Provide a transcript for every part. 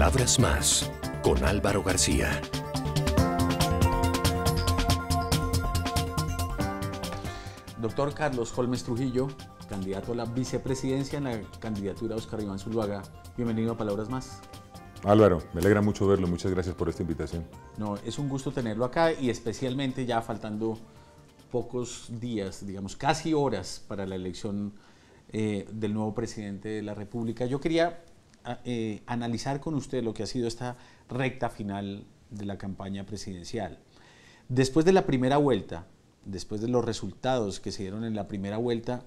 Palabras Más, con Álvaro García. Doctor Carlos Holmes Trujillo, candidato a la vicepresidencia en la candidatura Oscar Iván Zuluaga. Bienvenido a Palabras Más. Álvaro, me alegra mucho verlo. Muchas gracias por esta invitación. No, es un gusto tenerlo acá y especialmente ya faltando pocos días, digamos casi horas para la elección del nuevo presidente de la República. Yo quería analizar con usted lo que ha sido esta recta final de la campaña presidencial. Después de la primera vuelta, después de los resultados que se dieron en la primera vuelta,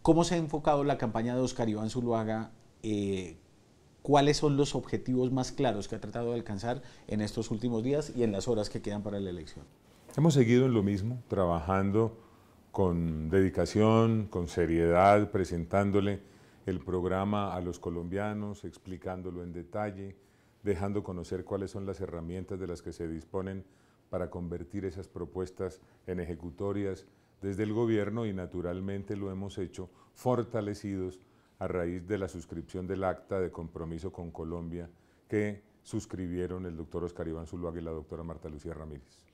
¿cómo se ha enfocado la campaña de Oscar Iván Zuluaga? ¿Cuáles son los objetivos más claros que ha tratado de alcanzar en estos últimos días y en las horas que quedan para la elección? Hemos seguido en lo mismo, trabajando con dedicación, con seriedad, presentándole el programa a los colombianos, explicándolo en detalle, dejando conocer cuáles son las herramientas de las que se disponen para convertir esas propuestas en ejecutorias desde el gobierno, y naturalmente lo hemos hecho fortalecidos a raíz de la suscripción del acta de compromiso con Colombia que suscribieron el doctor Oscar Iván Zuluaga y la doctora Marta Lucía Ramírez.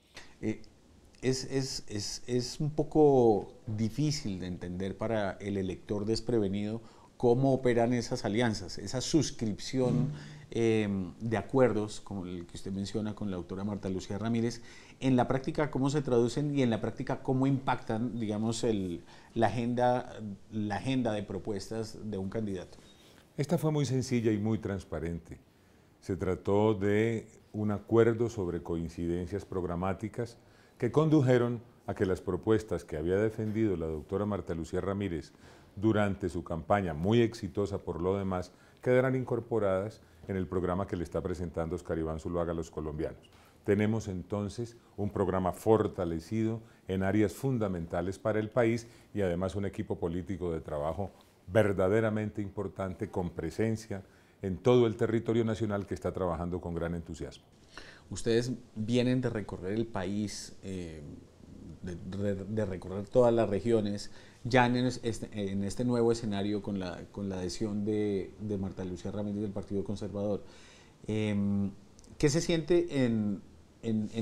Es un poco difícil de entender para el elector desprevenido cómo operan esas alianzas, esa suscripción de acuerdos, como el que usted menciona con la doctora Marta Lucía Ramírez. En la práctica, ¿cómo se traducen y en la práctica cómo impactan, digamos, la agenda de propuestas de un candidato? Esta fue muy sencilla y muy transparente. Se trató de un acuerdo sobre coincidencias programáticas que condujeron a que las propuestas que había defendido la doctora Marta Lucía Ramírez durante su campaña, muy exitosa por lo demás, quedarán incorporadas en el programa que le está presentando Oscar Iván Zuluaga a los colombianos. Tenemos entonces un programa fortalecido en áreas fundamentales para el país y además un equipo político de trabajo verdaderamente importante, con presencia en todo el territorio nacional, que está trabajando con gran entusiasmo. Ustedes vienen de recorrer el país, de recorrer todas las regiones, ya en este nuevo escenario con la adhesión de Marta Lucía Ramírez del Partido Conservador. ¿Qué se siente en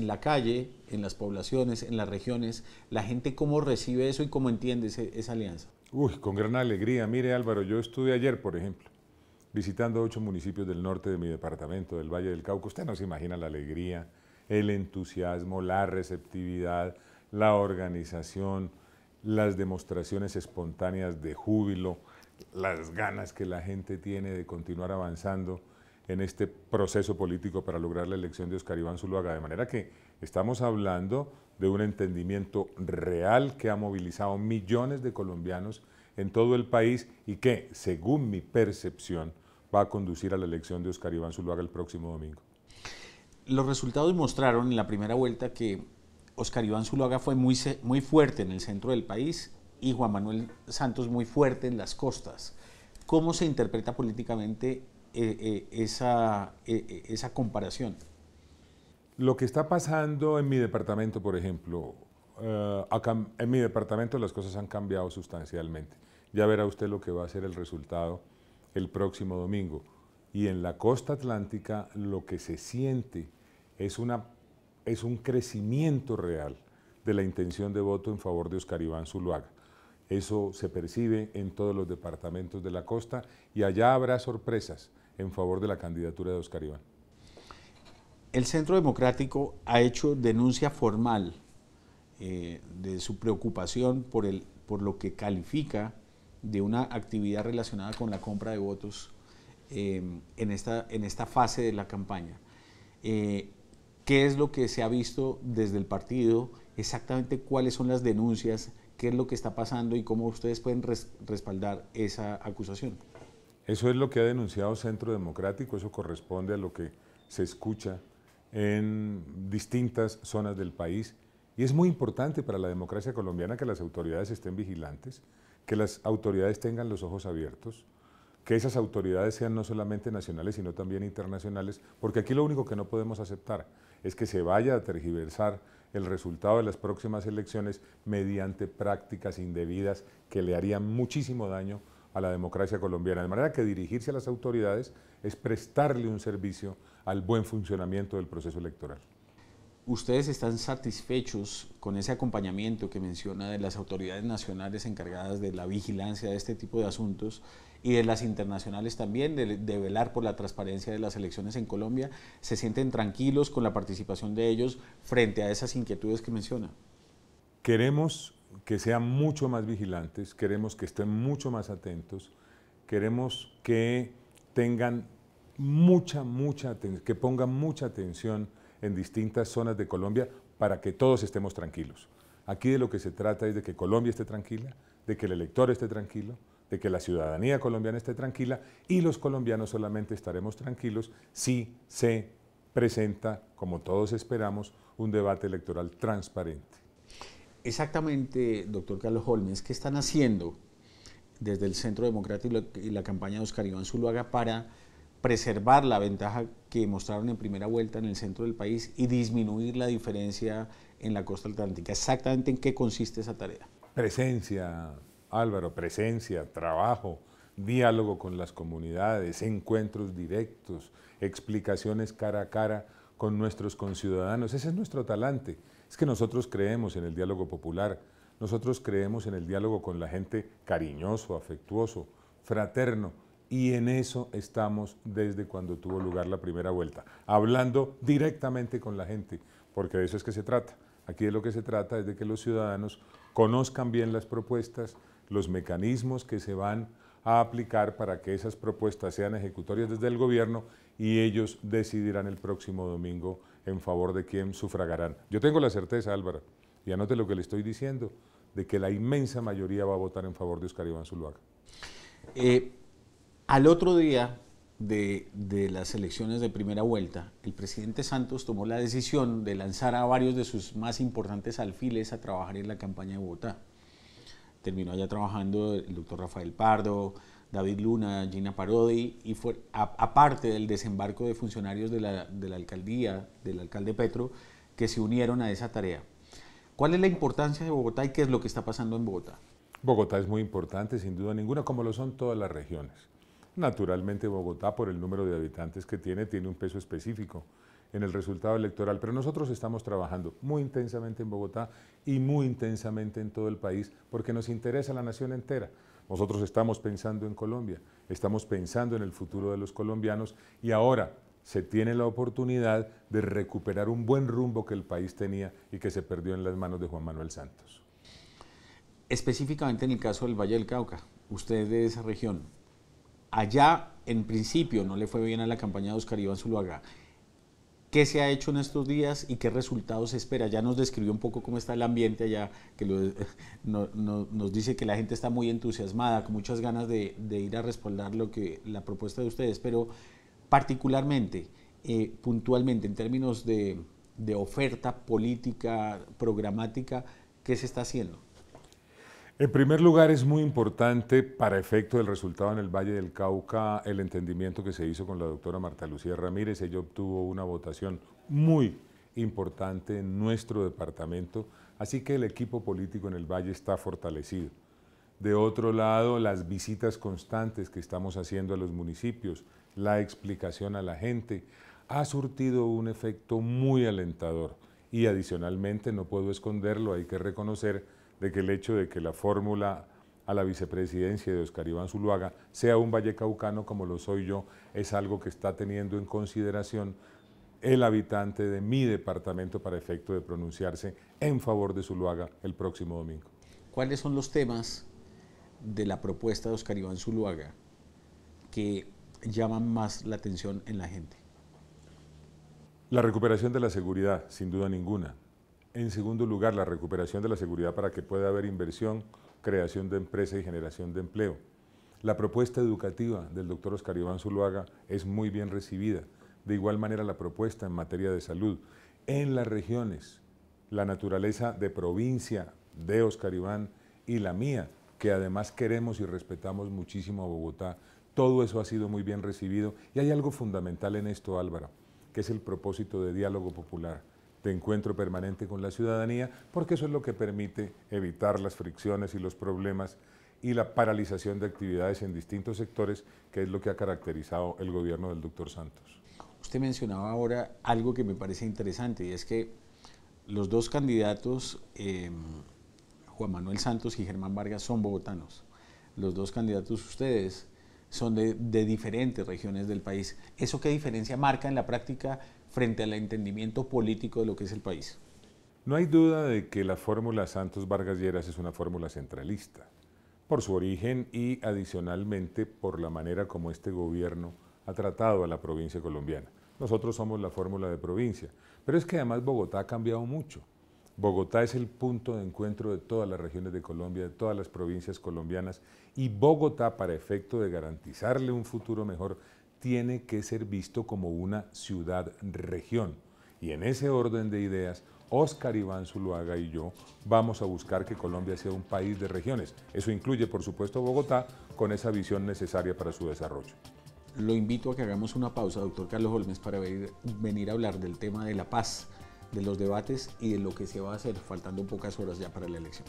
la calle, en las poblaciones, en las regiones? ¿La gente cómo recibe eso y cómo entiende esa alianza? Uy, con gran alegría. Mire, Álvaro, yo estuve ayer, por ejemplo, visitando 8 municipios del norte de mi departamento, del Valle del Cauca. Usted no se imagina la alegría, el entusiasmo, la receptividad, la organización, las demostraciones espontáneas de júbilo, las ganas que la gente tiene de continuar avanzando en este proceso político para lograr la elección de Oscar Iván Zuluaga. De manera que estamos hablando de un entendimiento real que ha movilizado millones de colombianos en todo el país y que, según mi percepción, va a conducir a la elección de Oscar Iván Zuluaga el próximo domingo. Los resultados mostraron en la primera vuelta que Oscar Iván Zuluaga fue muy fuerte en el centro del país y Juan Manuel Santos muy fuerte en las costas. ¿Cómo se interpreta políticamente esa comparación? Lo que está pasando en mi departamento, por ejemplo, en mi departamento las cosas han cambiado sustancialmente. Ya verá usted lo que va a ser el resultado el próximo domingo. Y en la costa atlántica lo que se siente es un crecimiento real de la intención de voto en favor de Oscar Iván Zuluaga. Eso se percibe en todos los departamentos de la costa y allá habrá sorpresas en favor de la candidatura de Oscar Iván. El Centro Democrático ha hecho denuncia formal de su preocupación por lo que califica de una actividad relacionada con la compra de votos en esta fase de la campaña. ¿Qué es lo que se ha visto desde el partido? Exactamente cuáles son las denuncias, qué es lo que está pasando y cómo ustedes pueden respaldar esa acusación. Eso es lo que ha denunciado Centro Democrático, eso corresponde a lo que se escucha en distintas zonas del país y es muy importante para la democracia colombiana que las autoridades estén vigilantes, que las autoridades tengan los ojos abiertos, que esas autoridades sean no solamente nacionales sino también internacionales, porque aquí lo único que no podemos aceptar es que se vaya a tergiversar el resultado de las próximas elecciones mediante prácticas indebidas que le harían muchísimo daño a la democracia colombiana. De manera que dirigirse a las autoridades es prestarle un servicio al buen funcionamiento del proceso electoral. ¿Ustedes están satisfechos con ese acompañamiento que menciona de las autoridades nacionales encargadas de la vigilancia de este tipo de asuntos y de las internacionales también, de velar por la transparencia de las elecciones en Colombia? ¿Se sienten tranquilos con la participación de ellos frente a esas inquietudes que menciona? Queremos que sean mucho más vigilantes, queremos que estén mucho más atentos, queremos que tengan mucha atención, que pongan mucha atención en distintas zonas de Colombia para que todos estemos tranquilos. Aquí de lo que se trata es de que Colombia esté tranquila, de que el elector esté tranquilo, de que la ciudadanía colombiana esté tranquila, y los colombianos solamente estaremos tranquilos si se presenta, como todos esperamos, un debate electoral transparente. Exactamente, doctor Carlos Holmes, ¿qué están haciendo desde el Centro Democrático y la campaña de Oscar Iván Zuluaga para preservar la ventaja que mostraron en primera vuelta en el centro del país y disminuir la diferencia en la costa atlántica? ¿Exactamente en qué consiste esa tarea? Presencia, Álvaro, presencia, trabajo, diálogo con las comunidades, encuentros directos, explicaciones cara a cara con nuestros conciudadanos. Ese es nuestro talante. Es que nosotros creemos en el diálogo popular, nosotros creemos en el diálogo con la gente cariñoso, afectuoso, fraterno, y en eso estamos desde cuando tuvo lugar la primera vuelta, hablando directamente con la gente, porque de eso es que se trata. Aquí de lo que se trata es de que los ciudadanos conozcan bien las propuestas, los mecanismos que se van a aplicar para que esas propuestas sean ejecutorias desde el gobierno, y ellos decidirán el próximo domingo en favor de quién sufragarán. Yo tengo la certeza, Álvaro, y anote lo que le estoy diciendo, de que la inmensa mayoría va a votar en favor de Oscar Iván Zuluaga. Al otro día de las elecciones de primera vuelta, el presidente Santos tomó la decisión de lanzar a varios de sus más importantes alfiles a trabajar en la campaña de Bogotá. Terminó allá trabajando el doctor Rafael Pardo, David Luna, Gina Parodi, y fue, aparte del desembarco de funcionarios de la alcaldía, del alcalde Petro, que se unieron a esa tarea. ¿Cuál es la importancia de Bogotá y qué es lo que está pasando en Bogotá? Bogotá es muy importante, sin duda ninguna, como lo son todas las regiones. Naturalmente Bogotá, por el número de habitantes que tiene, tiene un peso específico en el resultado electoral, pero nosotros estamos trabajando muy intensamente en Bogotá y muy intensamente en todo el país porque nos interesa la nación entera. Nosotros estamos pensando en Colombia, estamos pensando en el futuro de los colombianos, y ahora se tiene la oportunidad de recuperar un buen rumbo que el país tenía y que se perdió en las manos de Juan Manuel Santos. Específicamente en el caso del Valle del Cauca, usted es de esa región. Allá, en principio, no le fue bien a la campaña de Oscar Iván Zuluaga. ¿Qué se ha hecho en estos días y qué resultados se espera? Ya nos describió un poco cómo está el ambiente allá, que nos dice que la gente está muy entusiasmada, con muchas ganas de ir a respaldar la propuesta de ustedes, pero particularmente, puntualmente, en términos de oferta política, programática, ¿qué se está haciendo? En primer lugar, es muy importante para efecto del resultado en el Valle del Cauca el entendimiento que se hizo con la doctora Marta Lucía Ramírez. Ella obtuvo una votación muy importante en nuestro departamento, así que el equipo político en el Valle está fortalecido. De otro lado, las visitas constantes que estamos haciendo a los municipios, la explicación a la gente, ha surtido un efecto muy alentador. Y adicionalmente, no puedo esconderlo, hay que reconocer de que el hecho de que la fórmula a la vicepresidencia de Oscar Iván Zuluaga sea un vallecaucano como lo soy yo, es algo que está teniendo en consideración el habitante de mi departamento para efecto de pronunciarse en favor de Zuluaga el próximo domingo. ¿Cuáles son los temas de la propuesta de Oscar Iván Zuluaga que llaman más la atención en la gente? La recuperación de la seguridad, sin duda ninguna. En segundo lugar, la recuperación de la seguridad para que pueda haber inversión, creación de empresas y generación de empleo. La propuesta educativa del doctor Oscar Iván Zuluaga es muy bien recibida. De igual manera, la propuesta en materia de salud. En las regiones, la naturaleza de provincia de Oscar Iván y la mía, que además queremos y respetamos muchísimo a Bogotá, todo eso ha sido muy bien recibido. Y hay algo fundamental en esto, Álvaro, que es el propósito de diálogo popular, de encuentro permanente con la ciudadanía, porque eso es lo que permite evitar las fricciones y los problemas y la paralización de actividades en distintos sectores, que es lo que ha caracterizado el gobierno del doctor Santos. Usted mencionaba ahora algo que me parece interesante, y es que los dos candidatos, Juan Manuel Santos y Germán Vargas, son bogotanos. Los dos candidatos ustedes son de diferentes regiones del país. ¿Eso qué diferencia marca en la práctica frente al entendimiento político de lo que es el país? No hay duda de que la fórmula Santos Vargas Lleras es una fórmula centralista, por su origen y adicionalmente por la manera como este gobierno ha tratado a la provincia colombiana. Nosotros somos la fórmula de provincia, pero es que además Bogotá ha cambiado mucho. Bogotá es el punto de encuentro de todas las regiones de Colombia, de todas las provincias colombianas, y Bogotá, para efecto de garantizarle un futuro mejor, tiene que ser visto como una ciudad-región. Y en ese orden de ideas, Oscar Iván Zuluaga y yo vamos a buscar que Colombia sea un país de regiones. Eso incluye, por supuesto, Bogotá, con esa visión necesaria para su desarrollo. Lo invito a que hagamos una pausa, doctor Carlos Holmes, para venir a hablar del tema de la paz, de los debates y de lo que se va a hacer, faltando pocas horas ya para la elección.